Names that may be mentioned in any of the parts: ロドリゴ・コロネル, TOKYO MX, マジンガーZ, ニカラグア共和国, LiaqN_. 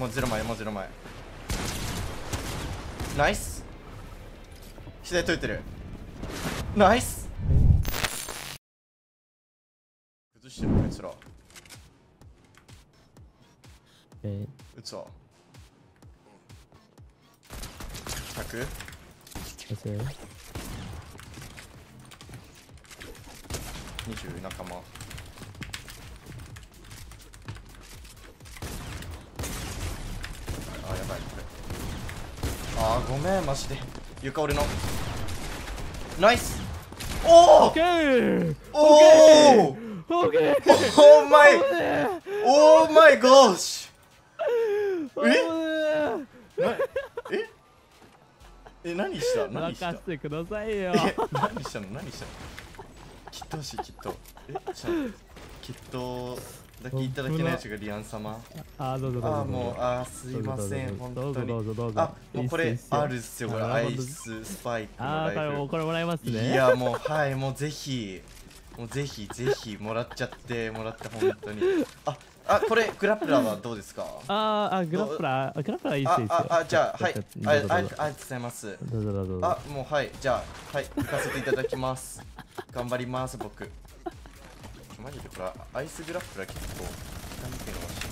もう0枚、もう0枚。ナイス。左解いてる。ナイス。崩してるこいつら。撃つわ。100。20仲間。あ、やばいこれ。あー、ごめんマジで。床俺の。ナイス。おお。オッケー。おお。オーケー。オーマイ。オーマイゴッシュ。え、何した？何した？任せてくださいよ。何したの？何したの？きっとし、きっと。え、きっとだけいただけないやつがリアン様。あ、どうぞどうぞ。あ、もう、あ、すいません本当に。あ、もうこれあるっすよ、これアイススパイクのライフ。あ、これもらえますね。いやもう、はい、もうぜひ、もうぜひぜひもらっちゃってもらって本当に。あ。あ、これグラップラーはどうですか？あ、グラップラー、グラップラーいいですよ。あ、じゃあ、はい、ありがとうございます。あ、もう、はい、じゃあ、はい、行かせていただきます。頑張ります、僕。マジでこれ、アイスグラップラー結構、何ていうのかし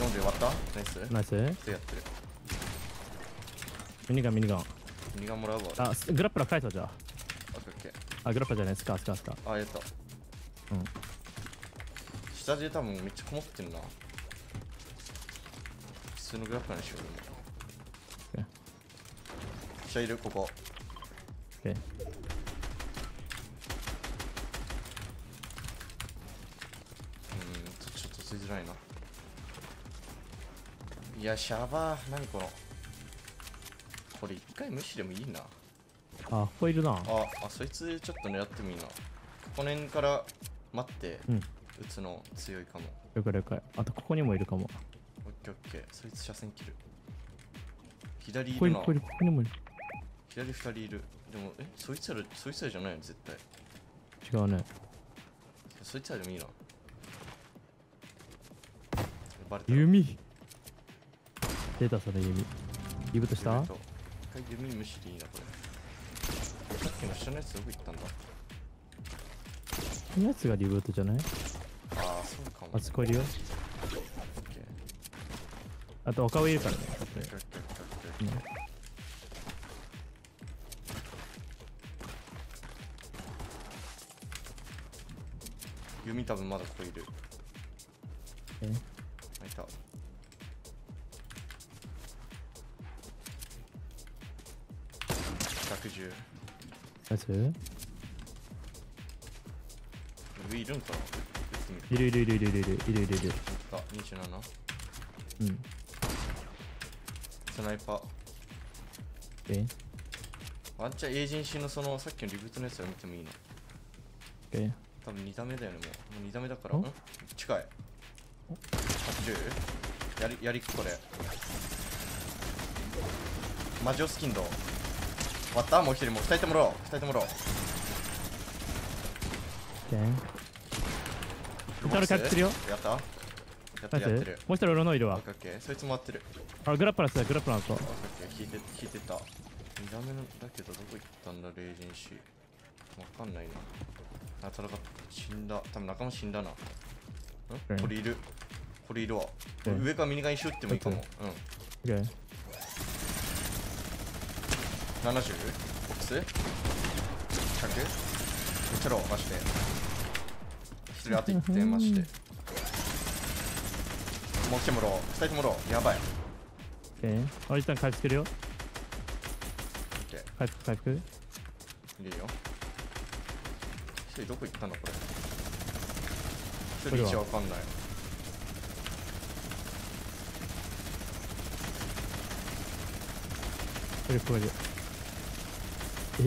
ら。飲んで終わった？ナイス？ナイス？やってる。ミニガン、ミニガン。ミニガンもらうわ。あ、グラップラー返したじゃあ。オッケーオッケー。あ、グラップラーじゃないですか、スカスカ。あ、やった。うん。下で多分めっちゃこもってるな。普通のグラフなんでしょうね。下いる、ここ。ちょっとついづらいな。いや、シャバー、何この。これ一回無視でもいいな。あ、ここいるな。あ、そいつちょっと狙ってもいいな。ここの辺から待って。打つの強いかも。了解了解。あとここにもいるかも。オッケーオッケー。そいつ車線切る。左いるな。ここにもいる。左2人いる。でも、え、そいつらじゃないの絶対。違うね。そいつらでもいいな。バレた。弓。出たそれ弓。リブとした？一回弓無視でいいなこれ。さっきの下のやつどこ行ったんだ。このやつがリブートじゃない？あそこいるよ。あとお顔いるからね。弓多分まだここいる。あいた。110。ナイス。上いるんかな。いる。27。うん。スナイパー。ワンチャンエージェンシーのそのさっきのリブートのやつを見てもいいの。多分2打目だよね、もう2打目だから。近い。80。やりこれ。マジオスキンド。割った？もう1人もう2人ともろう。2人ともろう。やったやってる。もう一人俺のいるわ。そいつも合ってる。あ、グラップラーだ、グラップラーと。聞いてた。2打目のだけどどこ行ったんだ、レイジンシー。わかんないな。戦った。死んだ。多分仲間死んだな。これいる。これいるわ。上からミニガン一緒打ってもいいかも。うん。70？ ボックス？ 100？ 撃てろ、マジで。あと1点まして。もう来てもらおう。2人ともらおう。やばい。あ、一旦回復するよ。回復。いいよ。1人どこ行ったのこれ。1人じゃわかんない。これこれ。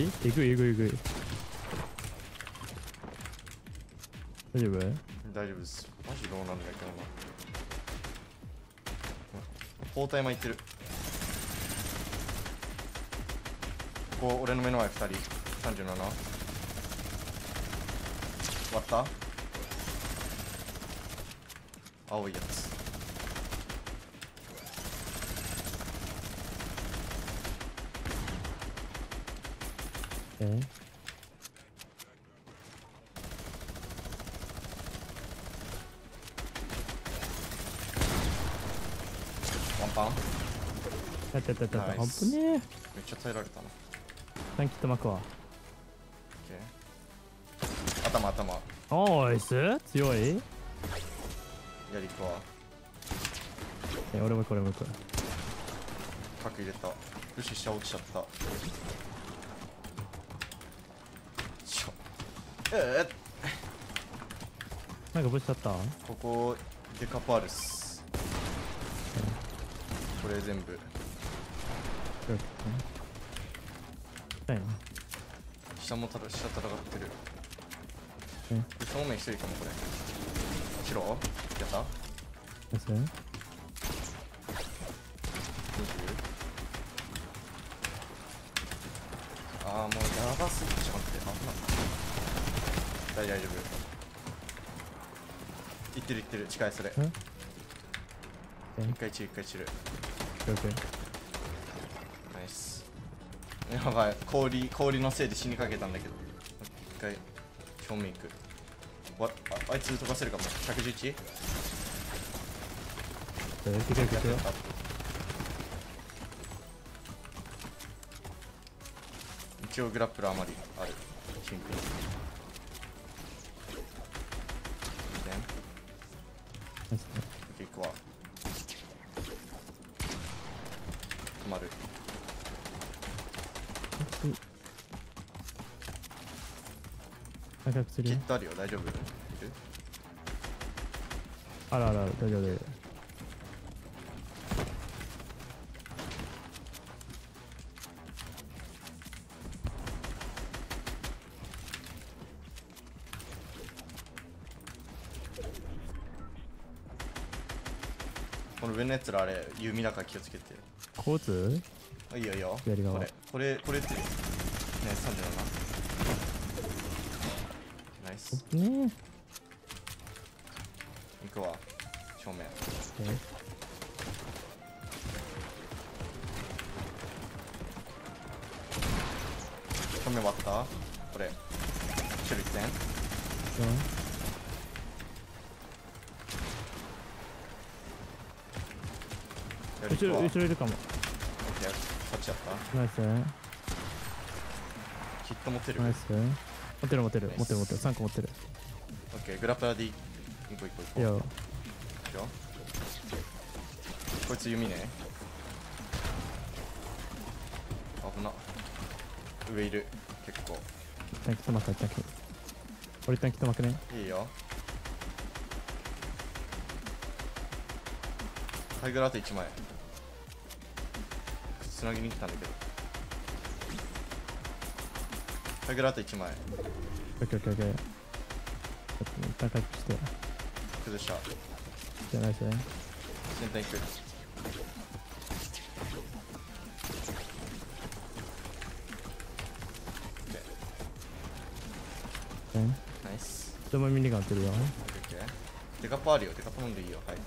えぐい。大丈夫です。マジどうなんだけどな。包帯巻いてる。ここ俺の目の前2人。37割った。青いやつ Okay.ワンパンやったやったやったやった。あぶねえ。めっちゃ耐えられたな。3キット巻くわ。頭頭。おーいす強い。やりこわ。俺もこれもこれ。角入れた。よし下落ちちゃった。なんかぶつかった。ここデカパールス。これ全部。ないな。下もただ下戦ってる。正面一人かもこれ。白？やった？ああもうやばすぎてしまって危ない。大丈夫。いってるいってる近いそれ。一回散る一回散る。ナイス。やばい氷のせいで死にかけたんだけど。一回正面いく。わ あいつ飛ばせるかも。111。一応グラップルあまりある。シンプル。行くわ止まるキットあるよ大丈夫いるあらあら大丈夫大丈夫この上のやつらあれ弓だから気をつけてこうついいよいいよ左側これってね37ナイスね行くわ正面正面割ったこれ処理点うん後ろいるかも。OK、勝ちやった。ナイス。きっと持ってる。ナイス。持ってる。3個持ってる。OK、グラップラーでいい。行こう。いくよ。こいつ弓ね。危な。上いる。結構。タンキット巻く、俺タンキット巻くね。いいよ。タイグラート1枚。つなぎに来たんだけどタイグラート1枚 OK ちょっと一旦回復して崩したじゃないっすね先端いくナイスでもミニガン取るよ OK デカパあるよデカパ飲んでいいよはい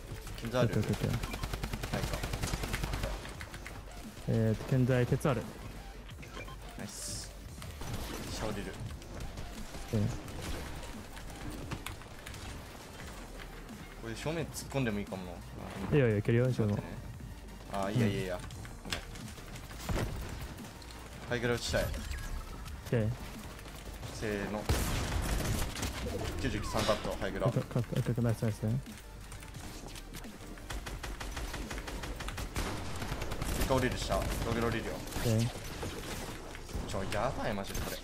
金座あるよ OK現在鉄あるナイス下降りるこれ正面突っ込んでもいいかもいやいけるよあいやハイグラ打ちたいせーの993カットハイグラ赤くないですね降りる下降りるよちょやばいマジでこれ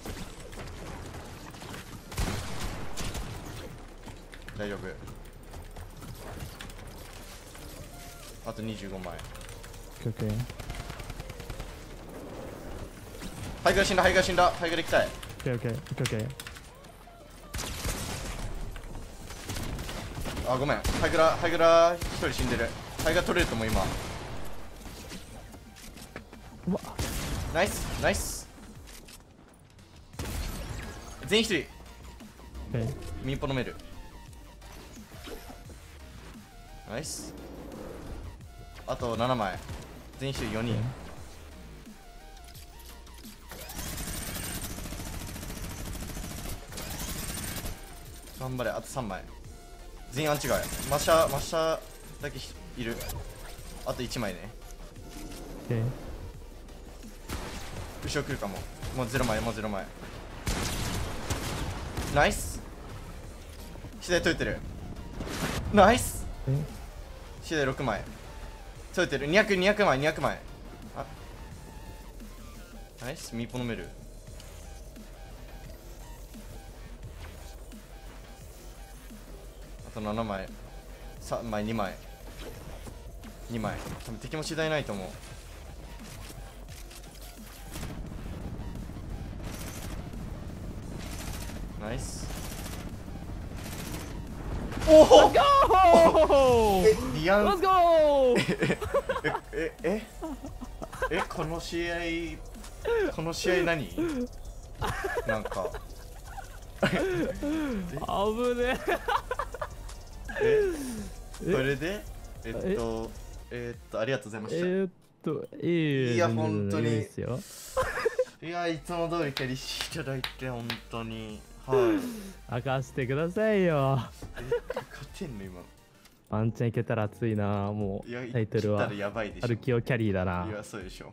大丈夫あと25枚ハイグラ死んだハイグラ行きたいあごめんハイグラ1人死んでるハイグラ取れると思う今うわナイス全員一人ミンポ飲めるナイスあと7枚全員一人4人頑張れ、あと3枚。全員アンチガーや。マシャだけいる。あと1枚ね。後ろ来るかも。もう0枚、もう0枚。ナイス。左取れてる。ナイス。左6枚。取れてる。200枚、200枚。あ、ナイス。ミーポ飲める。あと7枚、3枚、2枚。多分敵も次第ないと思う。ナイス。おお、リアン。レッツゴー。この試合何？なんか。危ねえ。それでありがとうございました。いや本当に。いやいつも通りキャリしていただいて本当に。はい、明かしてくださいよ。勝てんの今。ワンチャンいけたら熱いな。もうタイトルは歩きをキャリーだな。いやそうでしょ。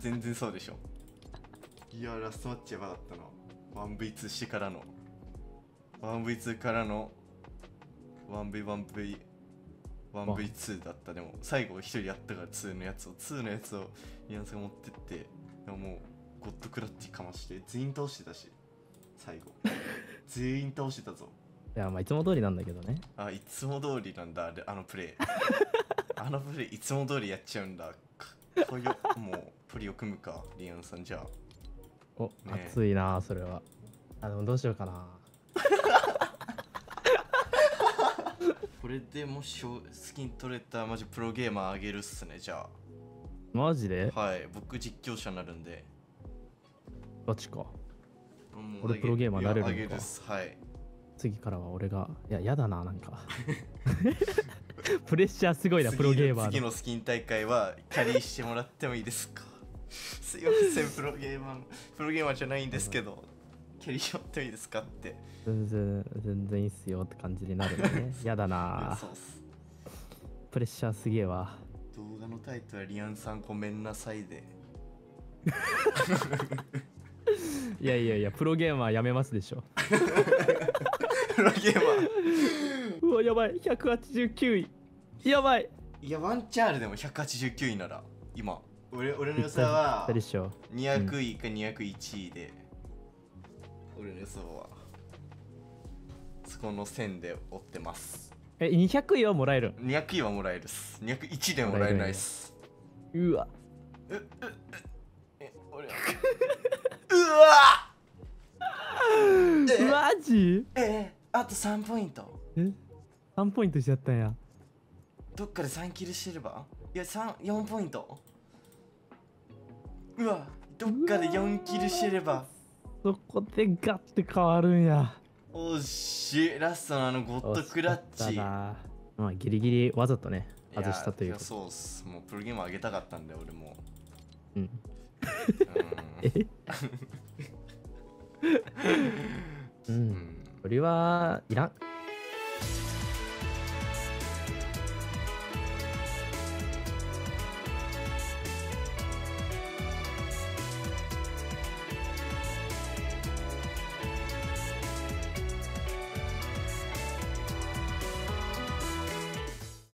全然そうでしょ。いやラストマッチやばかったの。1v2 してからの 1v2 からの 1v1v1v2 だった。でも最後1人やったから2のやつをイアンスが持ってってでももう。ゴッドクラッチかまして全員倒してたし最後全員倒してたぞ。いやまあいつも通りなんだけどね。あ、いつも通りなんだ。あのプレイあのプレイいつも通りやっちゃうんだ。こういうもうプリを組むかリアンさん。じゃあお、ね、熱いなそれは。あでもどうしようかなこれでもしスキン取れたらマジプロゲーマーあげるっすね。じゃあマジで。はい、僕実況者になるんで。ガチか。俺プロゲーマーなれるんか。はい。次からは俺が。いや、やだな、なんか。プレッシャーすごいな、プロゲーマー。次のスキン大会はキャリーしてもらってもいいですか。すいません、プロゲーマーじゃないんですけど、キャリーしよってもいいですかって。全然いいっすよって感じになるよね。やだな。そうっす。プレッシャーすげえわ。動画のタイトルはリアンさんごめんなさいで。いやプロゲーマーやめますでしょプロゲーマーうわやばい189位。やばい。いやワンチャンある。でも189位なら今俺の予想は200位か201位で、うん、俺の予想はそこの線で追ってます。え200位はもらえる。200位はもらえるっす。201でもらえないっす。うわ俺はうわマジ？あと3ポイント。え ?3 ポイントしちゃったんや。どっかで3キルしてれば？いや、4ポイント。うわ、どっかで4キルしてれば。そこでガッて変わるんや。おし、ラストのあのゴッドクラッチ。まあ、ギリギリわざとね、外したというか。そうっす。もうプロゲーム上げたかったんだよ、俺も。うん。うん、これはいらん。